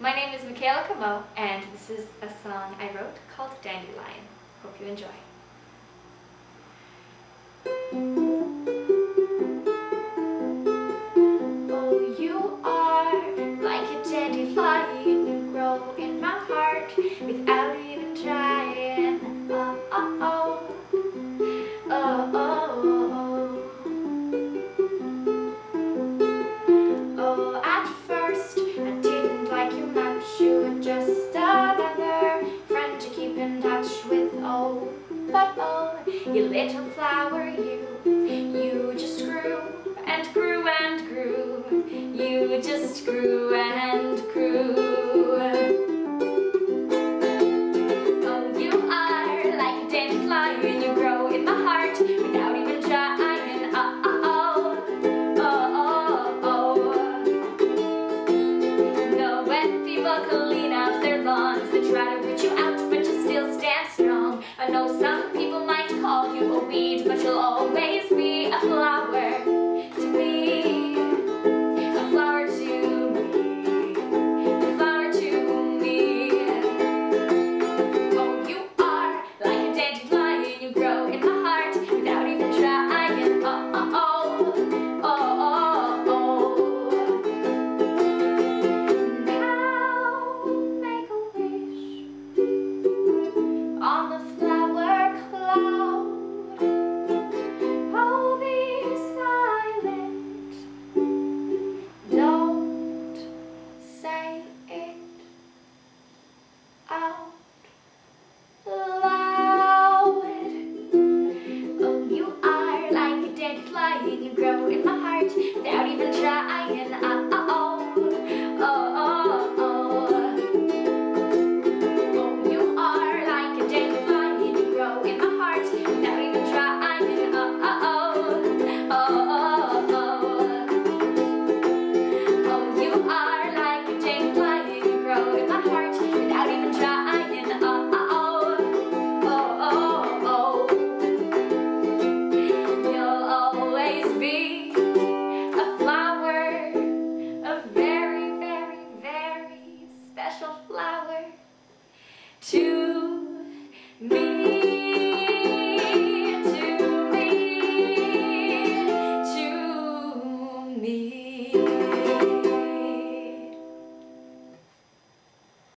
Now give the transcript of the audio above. My name is Michaela Comeau, and this is a song I wrote called Dandelion. Hope you enjoy. Oh, you are like a dandelion, you grow in my heart without even trying. Oh, oh, oh, oh, oh, oh, oh. Oh, at first I didn't like you much, you were just another friend to keep in touch with. Oh, but oh, you little flower, you just grew and grew and grew. You just grew and grew. Oh, you are like a dandelion, you grow in my heart without even trying. Oh, oh, oh, oh, oh. No, when people clean up their lawns, they try to root you out, but you still stand strong. I know some people might call you a weed, but you'll always be a flower to me, a flower to me, a flower to me. Oh, you are like a dandelion, you grow in my heart without even trying. Oh, oh, oh, oh, oh, oh. Now make a wish on the flower. Say it.